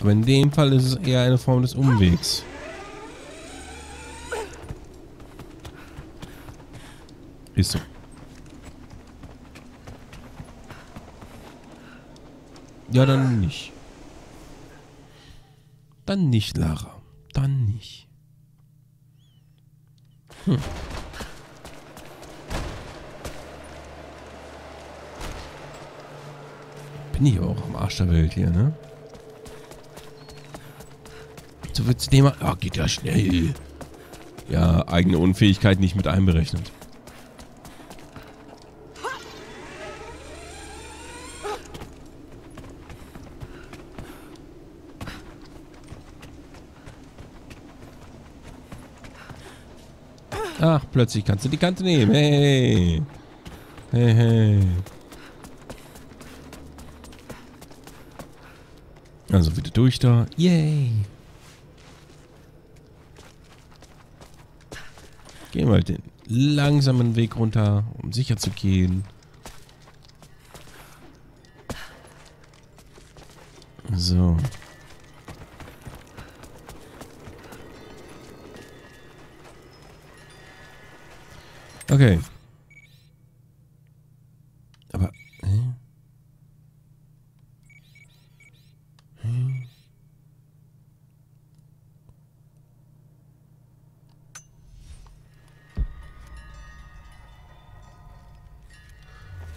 Aber in dem Fall ist es eher eine Form des Umwegs. Ist so. Ja, dann nicht. Dann nicht, Lara. Dann nicht. Hm. Bin ich aber auch am Arsch der Welt hier, ne? So wird's dem... Ja, geht ja schnell. Ja, eigene Unfähigkeit nicht mit einberechnet. Ach, plötzlich kannst du die Kante nehmen. Hey. Hey, hey. Also wieder durch da. Yay. Gehen wir halt den langsamen Weg runter, um sicher zu gehen. So. Okay. Aber...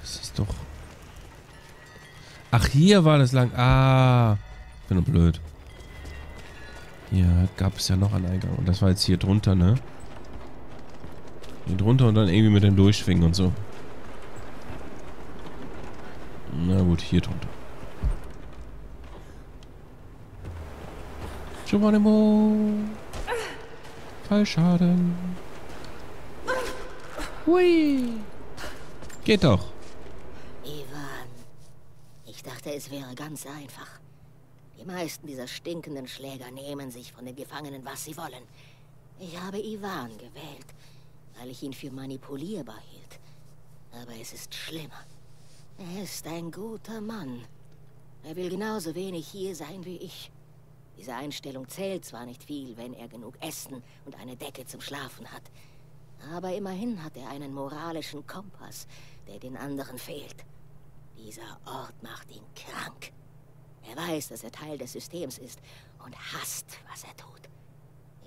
Das ist doch... Ach, hier war das lang... Ah, ich bin nur blöd. Hier gab es ja noch einen Eingang. Und das war jetzt hier drunter, ne? Hier drunter und dann irgendwie mit dem Durchschwingen und so. Na gut, hier drunter. Geronimo! Fallschaden. Hui! Geht doch. Ivan, ich dachte, es wäre ganz einfach. Die meisten dieser stinkenden Schläger nehmen sich von den Gefangenen, was sie wollen. Ich habe Ivan gewählt, weil ich ihn für manipulierbar hielt. Aber es ist schlimmer. Er ist ein guter Mann. Er will genauso wenig hier sein wie ich. Diese Einstellung zählt zwar nicht viel, wenn er genug Essen und eine Decke zum Schlafen hat. Aber immerhin hat er einen moralischen Kompass, der den anderen fehlt. Dieser Ort macht ihn krank. Er weiß, dass er Teil des Systems ist und hasst, was er tut.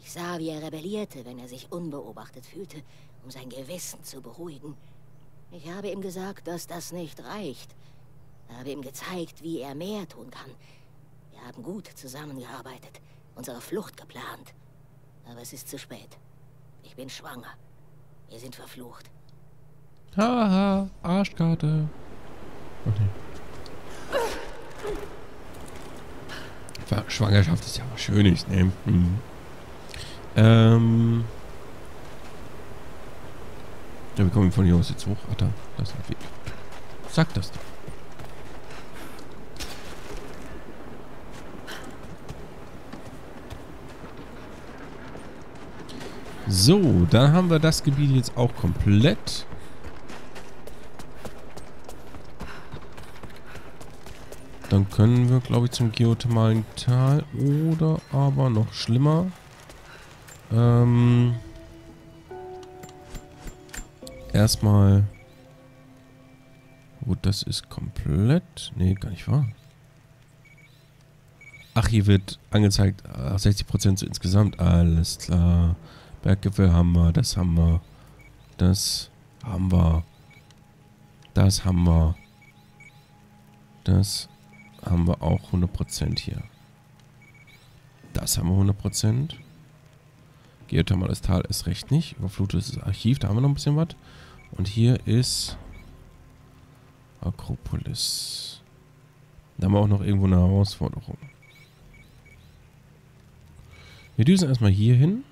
Ich sah, wie er rebellierte, wenn er sich unbeobachtet fühlte, um sein Gewissen zu beruhigen. Ich habe ihm gesagt, dass das nicht reicht. Ich habe ihm gezeigt, wie er mehr tun kann. Wir haben gut zusammengearbeitet, unsere Flucht geplant. Aber es ist zu spät. Ich bin schwanger. Wir sind verflucht. Haha, Arschkarte. Okay. Schwangerschaft ist ja was Schönes, ne? Mhm. Ja, wir kommen von hier aus jetzt hoch. Ach da, das ist ein Weg. Sag das doch. So, dann haben wir das Gebiet jetzt auch komplett. Dann können wir, glaube ich, zum geothermalen Tal oder aber noch schlimmer. Erstmal. Gut, das ist komplett. Nee, gar nicht wahr. Ach, hier wird angezeigt 60% so insgesamt. Alles klar. Berggipfel haben wir. Das haben wir. Das haben wir. Das haben wir. Das haben wir auch 100% hier. Das haben wir 100%. Geothermales Tal ist recht nicht. Überflutetes Archiv, da haben wir noch ein bisschen was. Und hier ist Akropolis. Da haben wir auch noch irgendwo eine Herausforderung. Wir düsen erstmal hier hin.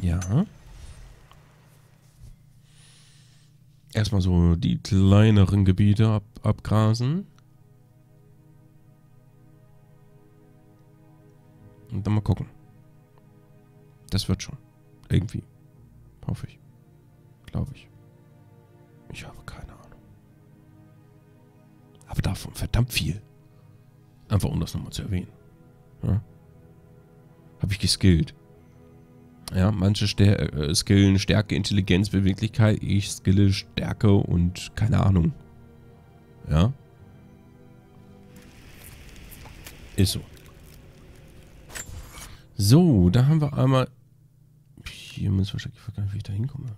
Ja. Erstmal so die kleineren Gebiete abgrasen. Und dann mal gucken. Das wird schon. Irgendwie. Hoffe ich. Glaube ich. Ich habe keine Ahnung. Aber davon verdammt viel. Einfach um das nochmal zu erwähnen. Ja? Habe ich geskillt. Ja, manche skillen Stärke, Intelligenz, Beweglichkeit. Ich skille Stärke und keine Ahnung. Ja. Ist so. So, da haben wir einmal... Hier müssen wir wahrscheinlich... Ich weiß gar nicht, wie ich da hinkomme.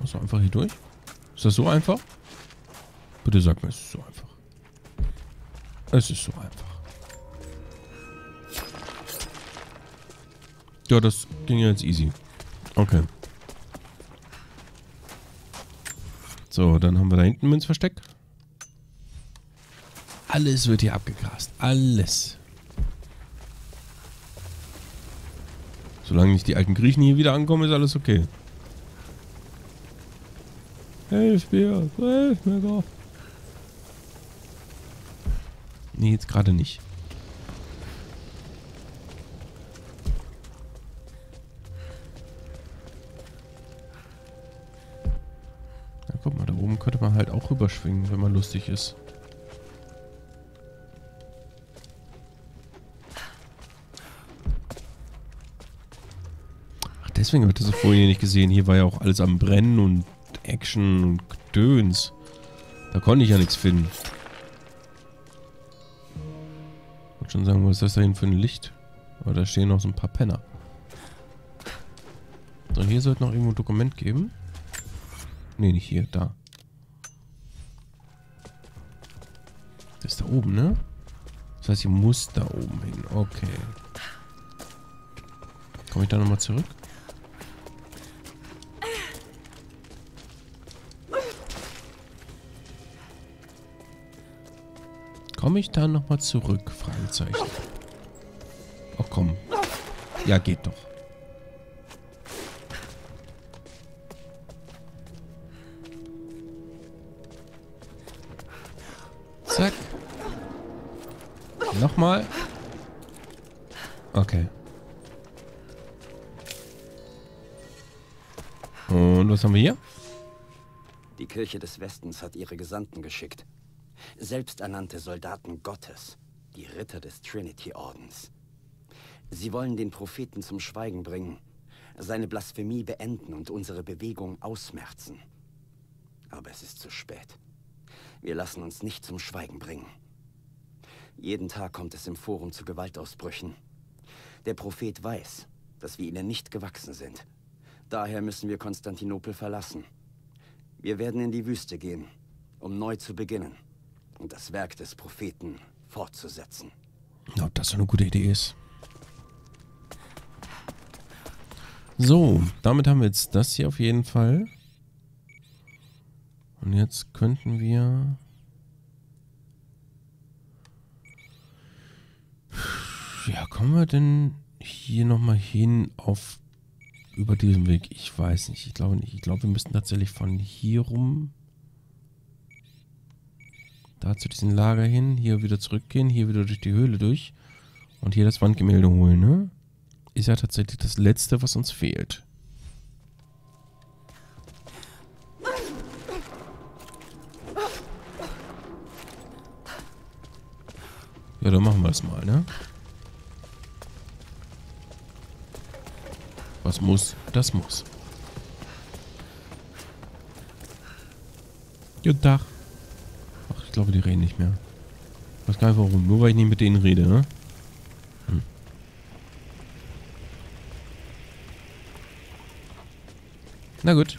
Also einfach hier durch? Ist das so einfach? Bitte sag mir, es ist so einfach. Es ist so einfach. Ja, das ging ja jetzt easy. Okay. So, dann haben wir da hinten Münzversteck. Alles wird hier abgegrast. Alles. Solange nicht die alten Griechen hier wieder ankommen, ist alles okay. Hilf mir. Hilf mir doch. Nee, jetzt gerade nicht. Na, guck mal, da oben könnte man halt auch rüberschwingen, wenn man lustig ist. Ach, deswegen habe ich das so vorhin nicht gesehen. Hier war ja auch alles am Brennen und Action und Gedöns. Da konnte ich ja nichts finden. Schon sagen, was ist das da hinten für ein Licht? Aber da stehen noch so ein paar Penner. So, hier sollte noch irgendwo ein Dokument geben. Ne, nicht hier, da. Das ist da oben, ne? Das heißt, ich muss da oben hin. Okay. Komme ich da nochmal zurück? Komme ich da nochmal zurück? Fragezeichen. Ach komm. Ja, geht doch. Zack. Nochmal. Okay. Und was haben wir hier? Die Kirche des Westens hat ihre Gesandten geschickt. Selbsternannte Soldaten Gottes, die Ritter des Trinity-Ordens. Sie wollen den Propheten zum Schweigen bringen, seine Blasphemie beenden und unsere Bewegung ausmerzen. Aber es ist zu spät. Wir lassen uns nicht zum Schweigen bringen. Jeden Tag kommt es im Forum zu Gewaltausbrüchen. Der Prophet weiß, dass wir ihnen nicht gewachsen sind. Daher müssen wir Konstantinopel verlassen. Wir werden in die Wüste gehen, um neu zu beginnen. Und das Werk des Propheten fortzusetzen. Ob das so eine gute Idee ist. So, damit haben wir jetzt das hier auf jeden Fall. Und jetzt könnten wir... Ja, kommen wir denn hier nochmal hin auf... Über diesen Weg? Ich weiß nicht. Ich glaube nicht. Ich glaube, wir müssten tatsächlich von hier rum... Da zu diesem Lager hin, hier wieder zurückgehen, hier wieder durch die Höhle durch und hier das Wandgemälde holen, ne? Ist ja tatsächlich das Letzte, was uns fehlt. Ja, dann machen wir es mal, ne? Was muss, das muss. Guten Tag. Ich glaube, die reden nicht mehr. Ich weiß gar nicht warum. Nur weil ich nicht mit denen rede, ne? Hm. Na gut.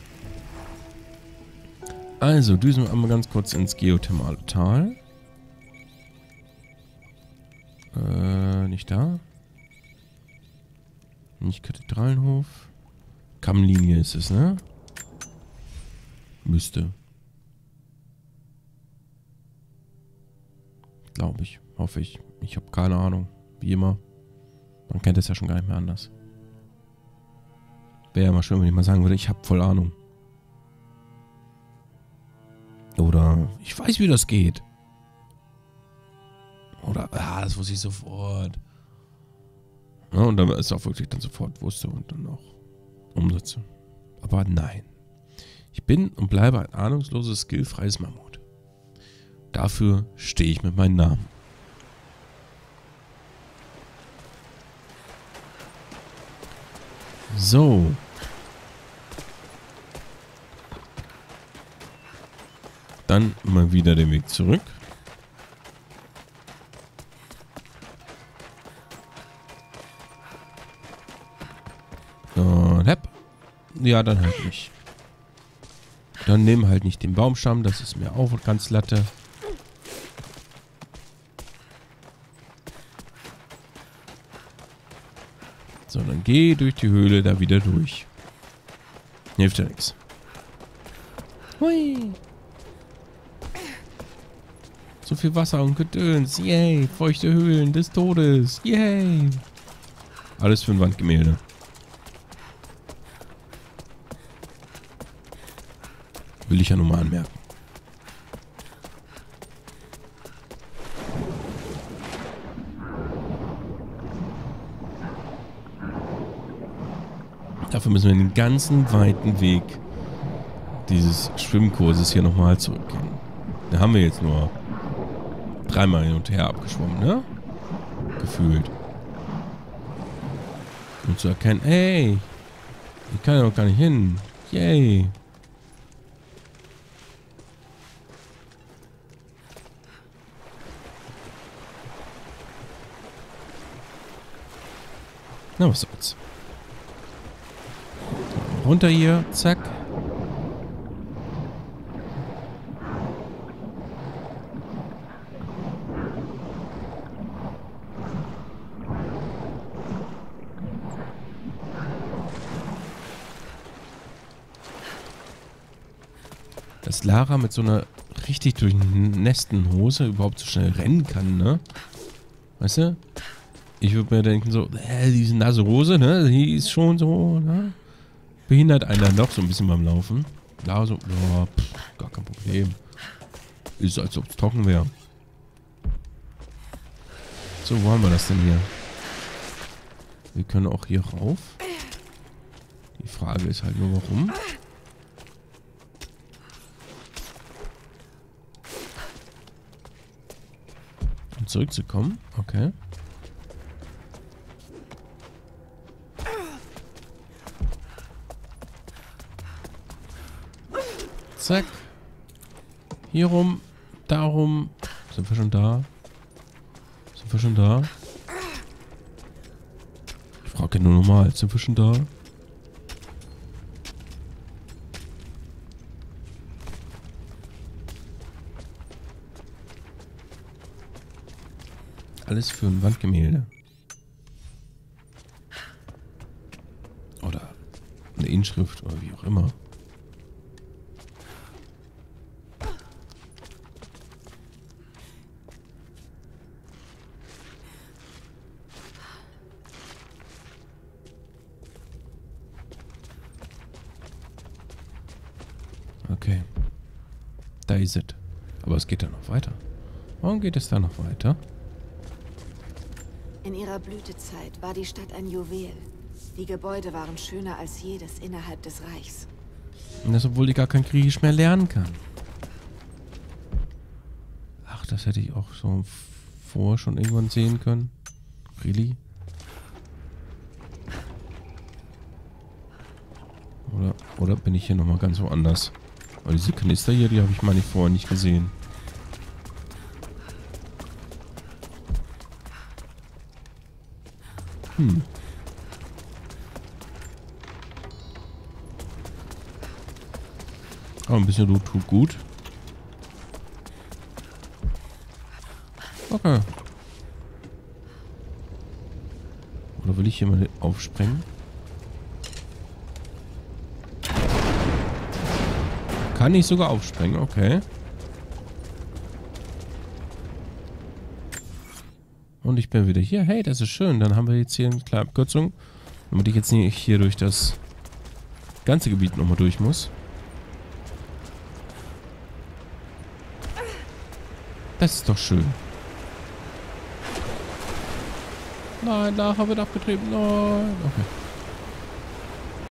Also, düsen wir einmal ganz kurz ins geothermale Tal. Nicht da. Nicht Kathedralenhof. Kammlinie ist es, ne? Müsste. Glaube ich. Hoffe ich. Ich habe keine Ahnung. Wie immer. Man kennt es ja schon gar nicht mehr anders. Wäre ja mal schön, wenn ich mal sagen würde, ich habe voll Ahnung. Oder ich weiß, wie das geht. Oder, ah, das wusste ich sofort. Ja, und dann ist auch wirklich dann sofort wusste und dann auch umsetze. Aber nein. Ich bin und bleibe ein ahnungsloses, skillfreies Mammut. Dafür stehe ich mit meinem Namen. So. Dann mal wieder den Weg zurück. Und hepp. Ja, dann halt nicht. Dann nehmen halt nicht den Baumstamm, das ist mir auch ganz Latte. Sondern geh durch die Höhle da wieder durch. Hilft ja nichts. Hui. So viel Wasser und Gedöns. Yay. Feuchte Höhlen des Todes. Yay. Alles für ein Wandgemälde. Will ich ja nur mal anmerken. Dafür müssen wir den ganzen weiten Weg dieses Schwimmkurses hier nochmal zurückgehen. Da haben wir jetzt nur dreimal hin und her abgeschwommen, ne? Gefühlt. Um zu erkennen, ey, ich kann ja noch gar nicht hin. Yay. Na, was soll's. Runter hier, zack. Dass Lara mit so einer richtig durchnässten Hose überhaupt so schnell rennen kann, ne? Weißt du? Ich würde mir denken so, diese nasse Hose, ne? Die ist schon so, ne? Behindert einen dann doch so ein bisschen beim Laufen. Da so, oh, pff, gar kein Problem. Ist, als ob es trocken wäre. So, wo haben wir das denn hier? Wir können auch hier rauf. Die Frage ist halt nur, warum. Um zurückzukommen, okay. Zack. Hier rum. Darum. Sind wir schon da? Sind wir schon da? Ich frage nur nochmal. Sind wir schon da? Alles für ein Wandgemälde. Oder eine Inschrift oder wie auch immer. Okay. Da ist es. Aber es geht da noch weiter. Warum geht es da noch weiter? In ihrer Blütezeit war die Stadt ein Juwel. Die Gebäude waren schöner als jedes innerhalb des Reichs. Und das, obwohl ich gar kein Griechisch mehr lernen kann. Ach, das hätte ich auch so vorher schon irgendwann sehen können. Really? Oder bin ich hier nochmal ganz woanders? Weil diese Knister hier, die habe ich mal vorher nicht gesehen. Hm. Aber ein bisschen Loot tut gut. Okay. Oder will ich hier mal aufsprengen? Kann ich sogar aufsprengen, okay. Und ich bin wieder hier. Hey, das ist schön. Dann haben wir jetzt hier eine kleine Abkürzung. Damit ich jetzt nicht hier durch das ganze Gebiet nochmal durch muss. Das ist doch schön. Nein, da habe ich abgetrieben. Nein. Okay.